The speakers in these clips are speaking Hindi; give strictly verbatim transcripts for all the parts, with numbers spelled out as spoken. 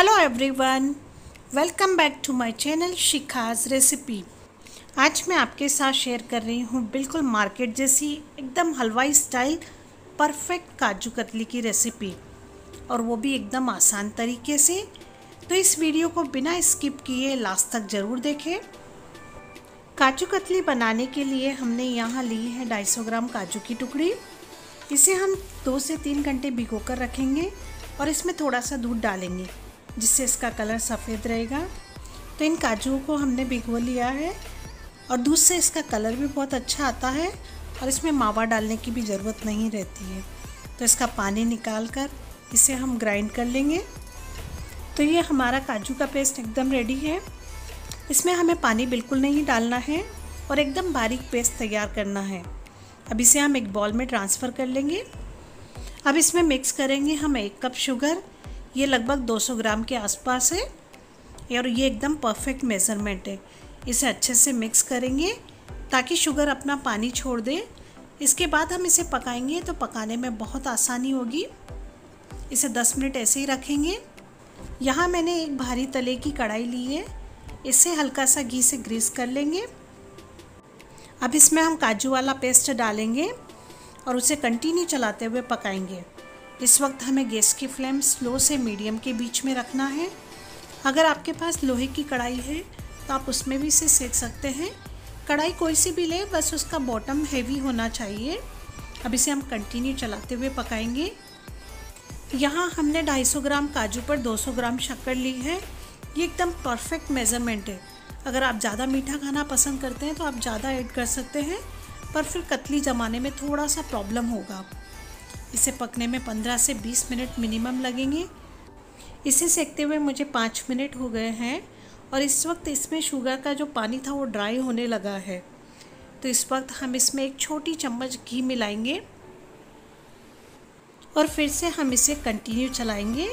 Hello everyone, welcome back to my channel Shikha's recipe. आज मैं आपके साथ शेयर कर रही हूँ बिल्कुल मार्केट जैसी एकदम हलवाई स्टाइल परफेक्ट काजू कतली की रेसिपी, और वो भी एकदम आसान तरीके से। तो इस वीडियो को बिना स्किप किए लास्ट तक ज़रूर देखें। काजू कतली बनाने के लिए हमने यहाँ ली है ढाई सौ ग्राम काजू की टुकड़ी। इसे हम दो से तीन घंटे भिगो कर रखेंगे और इसमें थोड़ा सा दूध डालेंगे जिससे इसका कलर सफ़ेद रहेगा। तो इन काजू को हमने भिगो लिया है और दूध से इसका कलर भी बहुत अच्छा आता है और इसमें मावा डालने की भी ज़रूरत नहीं रहती है। तो इसका पानी निकाल कर इसे हम ग्राइंड कर लेंगे। तो ये हमारा काजू का पेस्ट एकदम रेडी है। इसमें हमें पानी बिल्कुल नहीं डालना है और एकदम बारीक पेस्ट तैयार करना है। अब इसे हम एक बॉल में ट्रांसफ़र कर लेंगे। अब इसमें मिक्स करेंगे हम एक कप शुगर, ये लगभग दो सौ ग्राम के आसपास है और ये एकदम परफेक्ट मेज़रमेंट है। इसे अच्छे से मिक्स करेंगे ताकि शुगर अपना पानी छोड़ दे। इसके बाद हम इसे पकाएंगे तो पकाने में बहुत आसानी होगी। इसे दस मिनट ऐसे ही रखेंगे। यहाँ मैंने एक भारी तले की कढ़ाई ली है, इसे हल्का सा घी से ग्रीस कर लेंगे। अब इसमें हम काजू वाला पेस्ट डालेंगे और उसे कंटिन्यू चलाते हुए पकाएंगे। इस वक्त हमें गैस की फ्लेम स्लो से मीडियम के बीच में रखना है। अगर आपके पास लोहे की कढ़ाई है तो आप उसमें भी इसे सेक सकते हैं। कढ़ाई कोई सी भी ले, बस उसका बॉटम हेवी होना चाहिए। अब इसे हम कंटिन्यू चलाते हुए पकाएंगे। यहाँ हमने दो सौ पचास ग्राम काजू पर दो सौ ग्राम शक्कर ली है, ये एकदम परफेक्ट मेज़रमेंट है। अगर आप ज़्यादा मीठा खाना पसंद करते हैं तो आप ज़्यादा ऐड कर सकते हैं, पर फिर कतली जमाने में थोड़ा सा प्रॉब्लम होगा। इसे पकने में पंद्रह से बीस मिनट मिनिमम लगेंगे। इसे सेकते हुए मुझे पाँच मिनट हो गए हैं और इस वक्त इसमें शुगर का जो पानी था वो ड्राई होने लगा है। तो इस वक्त हम इसमें एक छोटी चम्मच घी मिलाएंगे और फिर से हम इसे कंटिन्यू चलाएंगे।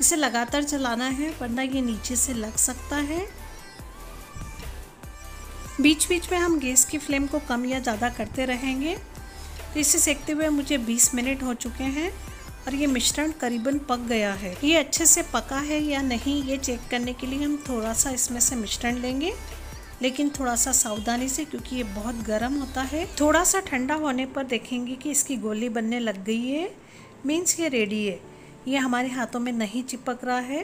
इसे लगातार चलाना है वरना ये नीचे से लग सकता है। बीच बीच में हम गैस की फ्लेम को कम या ज़्यादा करते रहेंगे। तो इसे सेकते हुए मुझे बीस मिनट हो चुके हैं और ये मिश्रण करीबन पक गया है। ये अच्छे से पका है या नहीं ये चेक करने के लिए हम थोड़ा सा इसमें से मिश्रण लेंगे, लेकिन थोड़ा सा सावधानी से, क्योंकि ये बहुत गर्म होता है। थोड़ा सा ठंडा होने पर देखेंगे कि इसकी गोली बनने लग गई है, मीन्स ये रेडी है। ये हमारे हाथों में नहीं चिपक रहा है।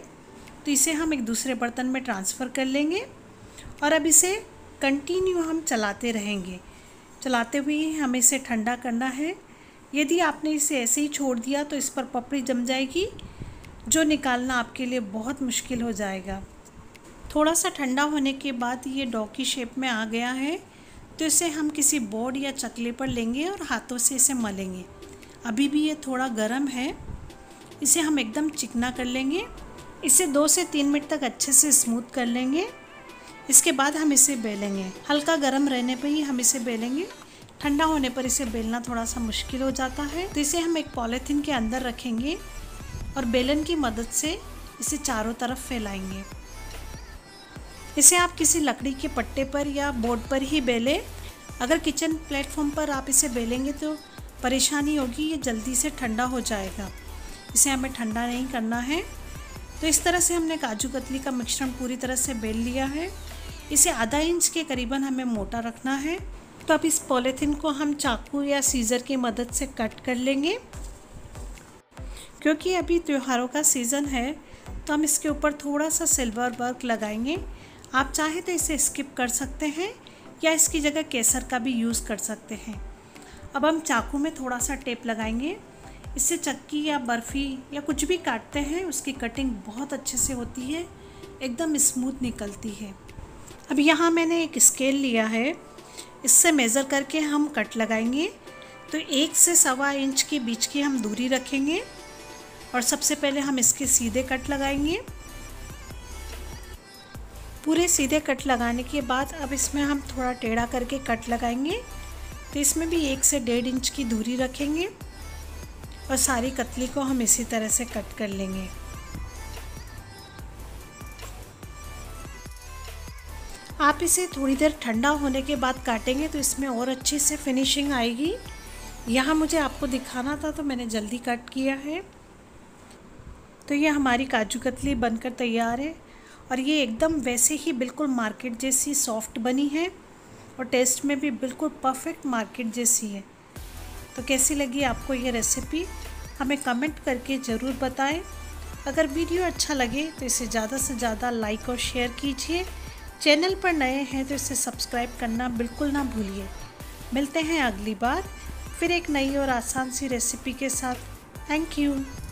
तो इसे हम एक दूसरे बर्तन में ट्रांसफ़र कर लेंगे और अब इसे कंटिन्यू हम चलाते रहेंगे। चलाते हुए हमें इसे ठंडा करना है। यदि आपने इसे ऐसे ही छोड़ दिया तो इस पर पपड़ी जम जाएगी, जो निकालना आपके लिए बहुत मुश्किल हो जाएगा। थोड़ा सा ठंडा होने के बाद ये डॉ की शेप में आ गया है। तो इसे हम किसी बोर्ड या चकले पर लेंगे और हाथों से इसे मलेंगे। अभी भी ये थोड़ा गर्म है, इसे हम एकदम चिकना कर लेंगे। इसे दो से तीन मिनट तक अच्छे से स्मूथ कर लेंगे। इसके बाद हम इसे बेलेंगे। हल्का गर्म रहने पर ही हम इसे बेलेंगे, ठंडा होने पर इसे बेलना थोड़ा सा मुश्किल हो जाता है। तो इसे हम एक पॉलीथीन के अंदर रखेंगे और बेलन की मदद से इसे चारों तरफ फैलाएंगे। इसे आप किसी लकड़ी के पट्टे पर या बोर्ड पर ही बेलें। अगर किचन प्लेटफॉर्म पर आप इसे बेलेंगे तो परेशानी होगी, ये जल्दी से ठंडा हो जाएगा। इसे हमें ठंडा नहीं करना है। तो इस तरह से हमने काजू कतली का मिश्रण पूरी तरह से बेल लिया है। इसे आधा इंच के करीबन हमें मोटा रखना है। तो अब इस पॉलीथीन को हम चाकू या सीज़र की मदद से कट कर लेंगे। क्योंकि अभी त्योहारों का सीज़न है तो हम इसके ऊपर थोड़ा सा सिल्वर वर्क लगाएंगे। आप चाहे तो इसे स्किप कर सकते हैं या इसकी जगह केसर का भी यूज़ कर सकते हैं। अब हम चाकू में थोड़ा सा टेप लगाएंगे। इससे चक्की या बर्फ़ी या कुछ भी काटते हैं उसकी कटिंग बहुत अच्छे से होती है, एकदम स्मूथ निकलती है। अब यहाँ मैंने एक स्केल लिया है, इससे मेज़र करके हम कट लगाएंगे। तो एक से सवा इंच के बीच की हम दूरी रखेंगे और सबसे पहले हम इसके सीधे कट लगाएंगे। पूरे सीधे कट लगाने के बाद अब इसमें हम थोड़ा टेढ़ा करके कट लगाएंगे। तो इसमें भी एक से डेढ़ इंच की दूरी रखेंगे और सारी कतली को हम इसी तरह से कट कर लेंगे। आप इसे थोड़ी देर ठंडा होने के बाद काटेंगे तो इसमें और अच्छे से फिनिशिंग आएगी। यहाँ मुझे आपको दिखाना था तो मैंने जल्दी कट किया है। तो ये हमारी काजू कतली बनकर तैयार है और ये एकदम वैसे ही बिल्कुल मार्केट जैसी सॉफ्ट बनी है और टेस्ट में भी बिल्कुल परफेक्ट मार्केट जैसी है। तो कैसी लगी आपको ये रेसिपी हमें कमेंट करके ज़रूर बताएं। अगर वीडियो अच्छा लगे तो इसे ज़्यादा से ज़्यादा लाइक और शेयर कीजिए। चैनल पर नए हैं तो इसे सब्सक्राइब करना बिल्कुल ना भूलिए। मिलते हैं अगली बार फिर एक नई और आसान सी रेसिपी के साथ। Thank you.